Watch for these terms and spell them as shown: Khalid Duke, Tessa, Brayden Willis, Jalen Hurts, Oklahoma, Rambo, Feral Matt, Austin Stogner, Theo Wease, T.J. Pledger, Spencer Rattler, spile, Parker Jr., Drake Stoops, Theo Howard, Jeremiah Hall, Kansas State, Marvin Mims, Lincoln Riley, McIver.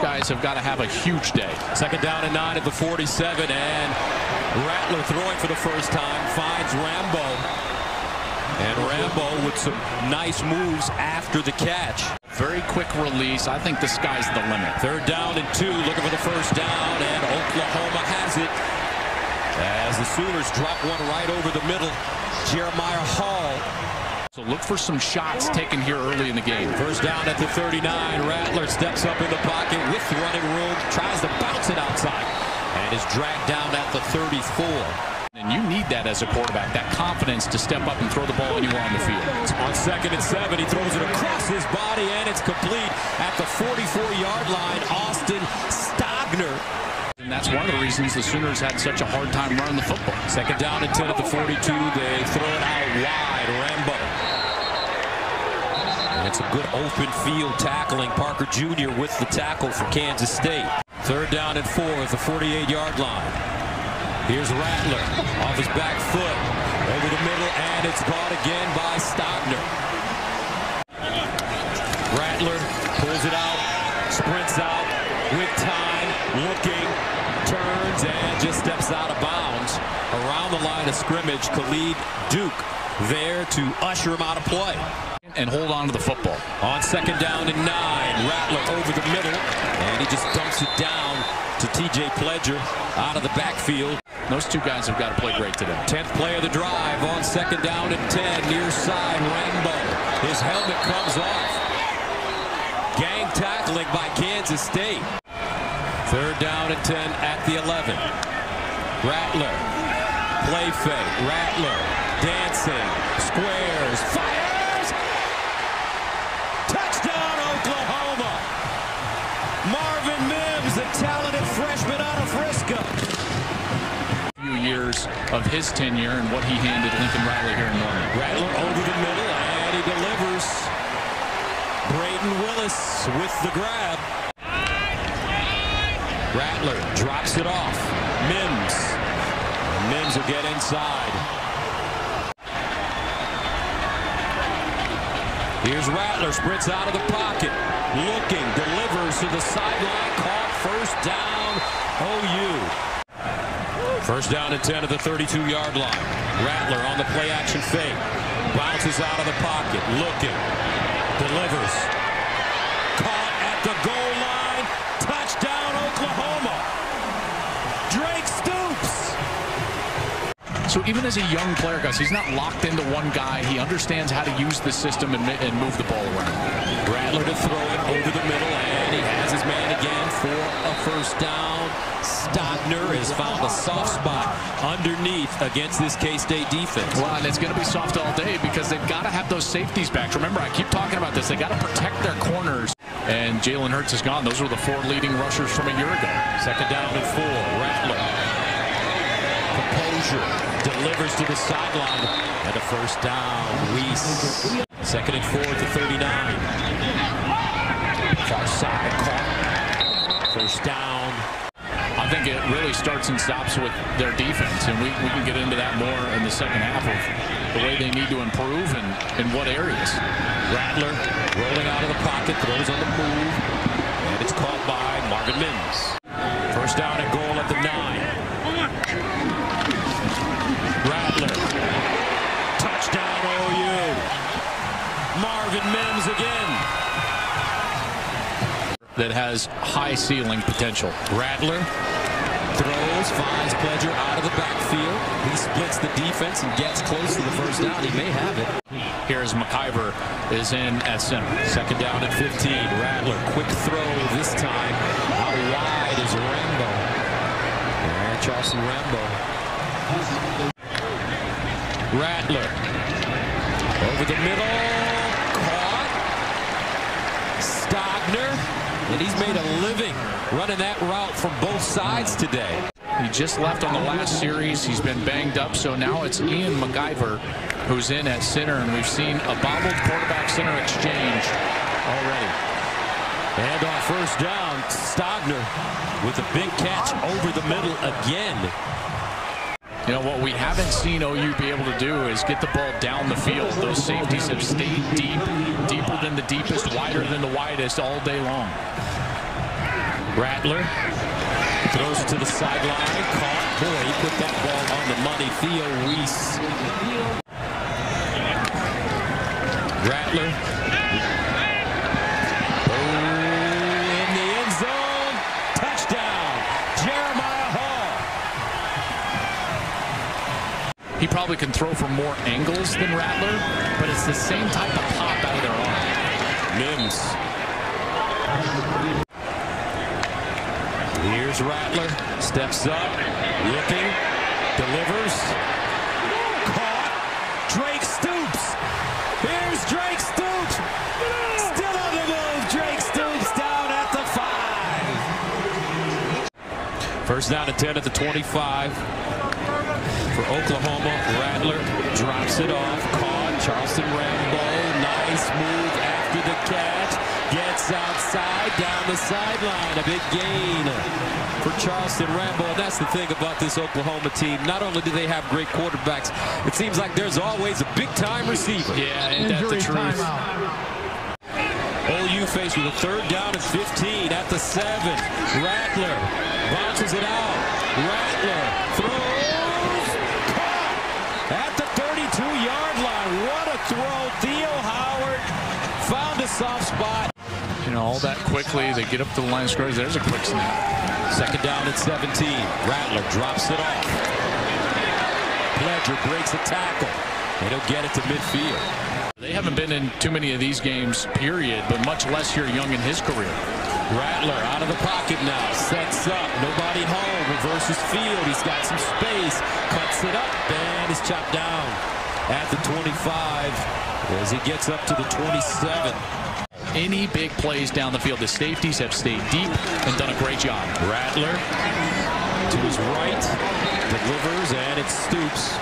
guys have got to have a huge day. Second down and 9 at the 47, and Rattler throwing for the first time finds Rambo. And Rambo with some nice moves after the catch. Very quick release. I think the sky's the limit. Third down and 2, looking for the first down, and Oklahoma has it as the Sooners drop one right over the middle. Jeremiah Hall. So look for some shots taken here early in the game. First down at the 39. Rattler steps up in the pocket with running room, tries to bounce it outside, and is dragged down at the 34. And you need that as a quarterback, that confidence to step up and throw the ball anywhere on the field. On second and 7, he throws it across his body, and it's complete at the 44-yard line. Austin Stogner. And that's one of the reasons the Sooners had such a hard time running the football. Second down and 10 at the 42. They throw it out wide. Rambo. And it's a good open field tackling. Parker Jr. with the tackle for Kansas State. Third down and 4 at the 48-yard line. Here's Rattler off his back foot. Over the middle, and it's caught again by Stogner. Rattler pulls it out, sprints out with time, looking, turns, and just steps out of bounds around the line of scrimmage. Khalid Duke there to usher him out of play and hold on to the football. On second down and 9, Rattler over the middle, and he just dumps it down to T.J. Pledger out of the backfield. Those two guys have got to play great today. 10th play of the drive on second down and 10, near side. Rambo, his helmet comes off. Gang tackling by Kansas State. Third down and 10 at the 11. Rattler, play fake. Rattler, dancing, squares, fires! Touchdown, Oklahoma! Marvin Mims, the talented freshman out of Frisco. A few years of his tenure and what he handed Lincoln Riley here in Norman. Rattler over the middle, and he delivers. Brayden Willis with the grab. Rattler drops it off. Mims. Mims will get inside. Here's Rattler, sprints out of the pocket. Looking, delivers to the sideline. Caught, first down, OU. First down and 10 of the 32-yard line. Rattler on the play-action fake. Bounces out of the pocket. Looking, delivers. Caught at the goal line. Touchdown, Oklahoma! Drake Stoops! So even as a young player, guys, he's not locked into one guy. He understands how to use the system and move the ball around. Rattler to throw it over the middle, and he has his man again for a first down. Stogner has found a soft spot underneath against this K-State defense. Well, and it's going to be soft all day because they've got to have those safeties back. Remember, I keep talking about this. They got to protect their corners. And Jalen Hurts is gone. Those were the 4 leading rushers from a year ago. Second down and 4. Rattler. Composure. Delivers to the sideline. And a first down. Wease. Second and 4 at the 39. Far side. Caught. First down. I think it really starts and stops with their defense. And we can get into that more in the second half of the way they need to improve and in what areas. Rattler rolling out of the pocket, throws on the move, and it's caught by Marvin Mims. First down and goal at the 9. Rattler. Touchdown, OU. Marvin Mims again. That has high ceiling potential. Rattler throws, finds Pledger out of the backfield. He splits the defense and gets close to the first down. He may have it. Here's McIver is in at center. Second down at 15. Rattler, quick throw this time. How wide is Rambo? And Charleston Rambo. Rattler over the middle. Caught. Stogner. And he's made a living running that route from both sides today. He just left on the last series. He's been banged up, so now it's Ian McIver who's in at center, and we've seen a bobbled quarterback-center exchange already. And on first down, Stogner with a big catch over the middle again. You know, what we haven't seen OU be able to do is get the ball down the field. Those safeties have stayed deep, deeper than the deepest, wider than the widest all day long. Rattler throws it to the sideline. Caught. Boy, he put that ball on the money. Theo Wease. Rattler. Oh, in the end zone. Touchdown. Jeremiah Hall. He probably can throw from more angles than Rattler, but it's the same type of pop out of their arm. Mims. Here's Rattler, steps up, looking, delivers, caught, Drake Stoops, here's Drake Stoops, still on the move, Drake Stoops down at the 5. First down and 10 at the 25 for Oklahoma. Rattler drops it off, caught, Charleston Rambo, nice move after the catch. Gets outside, down the sideline, a big gain for Charleston Rambo. And that's the thing about this Oklahoma team. Not only do they have great quarterbacks, it seems like there's always a big-time receiver. Yeah, and that's the truth. OU faced with a third down and 15 at the 7. Rattler bounces it out. Rattler throws. Caught at the 32-yard line. What a throw. Theo Howard found a soft spot. You know, all that quickly, they get up to the line of scrimmage. There's a quick snap. Second down at 17. Rattler drops it off. Pledger breaks a tackle. They don't get it to midfield. They haven't been in too many of these games, period, but much less here Young in his career. Rattler out of the pocket now. Sets up. Nobody home. Reverses field. He's got some space. Cuts it up, and is chopped down at the 25 as he gets up to the 27. Any big plays down the field. The safeties have stayed deep and done a great job. Rattler to his right delivers, and it's Stoops.